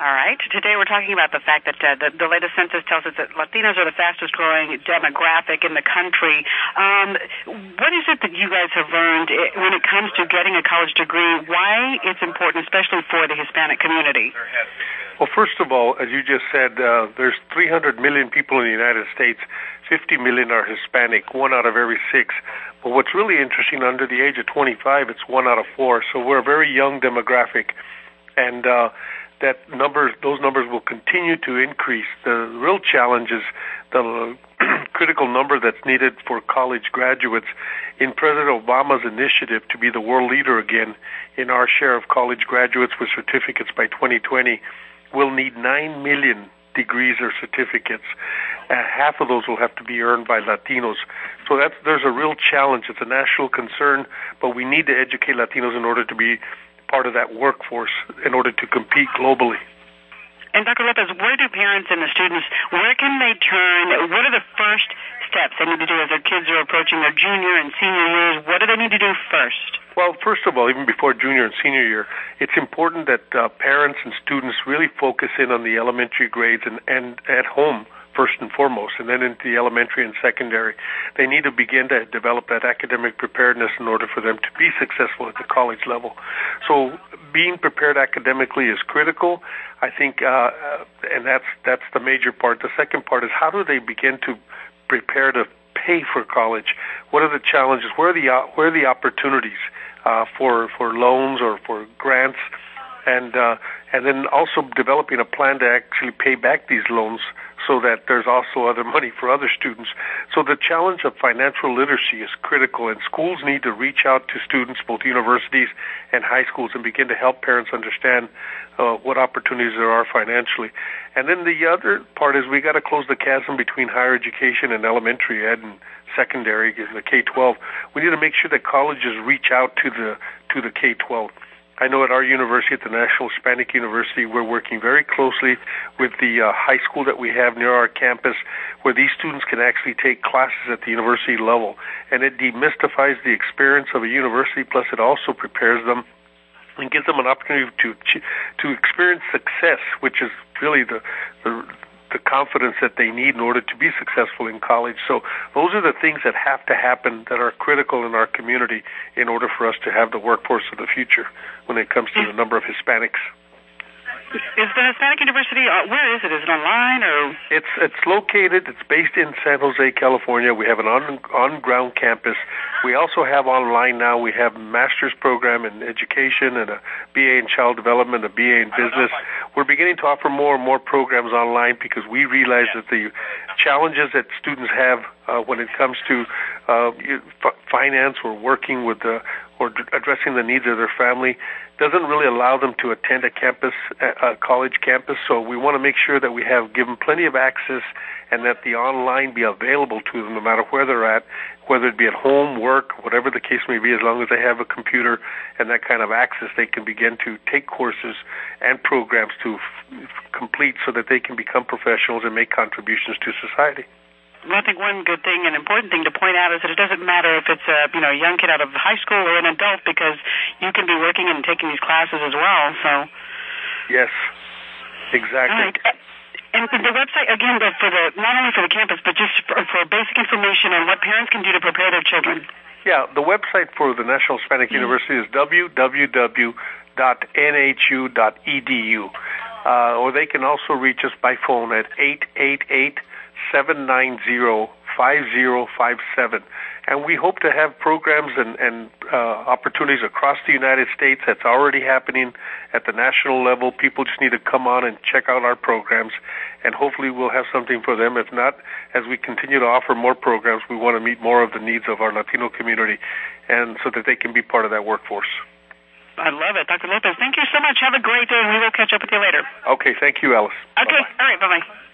All right. Today we're talking about the fact that the latest census tells us that Latinos are the fastest growing demographic in the country. What is it that you guys have learned when it comes to getting a college degree, why it's important, especially for the Hispanic community? Well, first of all, as you just said, there's 300 million people in the United States. 50 million are Hispanic, 1 out of every 6. But what's really interesting, under the age of 25, it's 1 out of 4. So we're a very young demographic, and those numbers will continue to increase. The real challenge is the critical number that's needed for college graduates. In President Obama's initiative to be the world leader again in our share of college graduates with certificates by 2020, we'll need 9 million degrees or certificates. Half of those will have to be earned by Latinos. So there's a real challenge. It's a national concern, but we need to educate Latinos in order to be part of that workforce in order to compete globally. And Dr. Lopez, where do parents and the students, where can they turn? What are the first steps they need to do as their kids are approaching their junior and senior years? What do they need to do first? Well, first of all, even before junior and senior year, it's important that parents and students really focus in on the elementary grades and at home, first and foremost, and then into the elementary and secondary. They need to begin to develop that academic preparedness in order for them to be successful at the college level. So being prepared academically is critical, I think, and that's the major part. The second part is, how do they begin to prepare to pay for college? What are the challenges? Where are the opportunities for loans or for grants? And then also developing a plan to actually pay back these loans, so that there's also other money for other students. So the challenge of financial literacy is critical, and schools need to reach out to students, both universities and high schools, and begin to help parents understand what opportunities there are financially. And then the other part is, we got to close the chasm between higher education and elementary ed and secondary, the K-12. We need to make sure that colleges reach out to the K-12. I know at our university, at the National Hispanic University, we're working very closely with the high school that we have near our campus, where these students can actually take classes at the university level. And it demystifies the experience of a university, plus it also prepares them and gives them an opportunity to experience success, which is really the confidence that they need in order to be successful in college. So those are the things that have to happen, that are critical in our community, in order for us to have the workforce of the future when it comes to the number of Hispanics. Is the Hispanic University, where is it? Is it online? Or? It's located, it's based in San Jose, California. We have an on-ground campus. We also have online now. We have a master's program in education and a BA in child development, a BA in business. We're beginning to offer more and more programs online, because we realize that the challenges that students have when it comes to finance or working with or addressing the needs of their family doesn't really allow them to attend a college campus. So we want to make sure that we have given plenty of access, and that the online be available to them no matter where they're at, whether it be at home, work, whatever the case may be. As long as they have a computer and that kind of access, they can begin to take courses and programs to complete, so that they can become professionals and make contributions to society. Well, I think one good thing and important thing to point out is that it doesn't matter if it's a young kid out of high school or an adult, because you can be working and taking these classes as well. So, yes, exactly. All right. And the website, again, for not only for the campus, but just for basic information on what parents can do to prepare their children. Yeah, the website for the National Hispanic University is www.nhu.edu. Or they can also reach us by phone at 888-790-5057. And we hope to have programs and opportunities across the United States. That's already happening at the national level. People just need to come on and check out our programs, and hopefully we'll have something for them. If not, as we continue to offer more programs, we want to meet more of the needs of our Latino community, and so that they can be part of that workforce. I love it. Dr. Lopez, thank you so much. Have a great day, and we will catch up with you later. Okay, thank you, Alice. Okay, bye-bye. All right, bye-bye.